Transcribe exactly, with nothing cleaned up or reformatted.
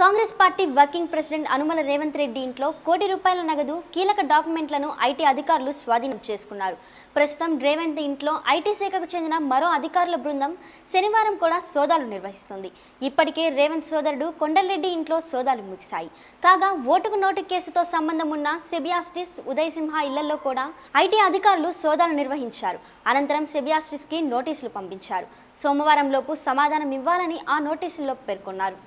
Congress Party Working President Anumala Revanth Reddy ఇంట్లో కోటి రూపాయల నగదు కీలక డాక్యుమెంట్లను ఐటీ అధికారులు స్వాధీనం చేసుకున్నారు. ప్రస్తుతం రేవంత్ ఇంట్లో ఐటీ శాఖకు చెందిన మరో అధికారుల బృందం శనివారం కూడా సోదాలు నిర్వహిస్తుంది. ఇప్పటికే రేవంత్ సోదరుడు కొండలరెడ్డి ఇంట్లో సోదాలు ముగిశాయి. కాగా ఓటుకు నోటు కేసుతో సంబంధం ఉన్న సెబియాస్టిస్ ఉదయసింహ ఇళ్లలో కూడా ఐటీ అధికారులు సోదాలు నిర్వహించారు. అనంతరం సెబియాస్టిస్కి నోటీసులు పంపించారు. సోమవారం లోపు సమాధానం ఇవ్వాలని ఆ నోటీసుల్లో పేర్కొన్నారు.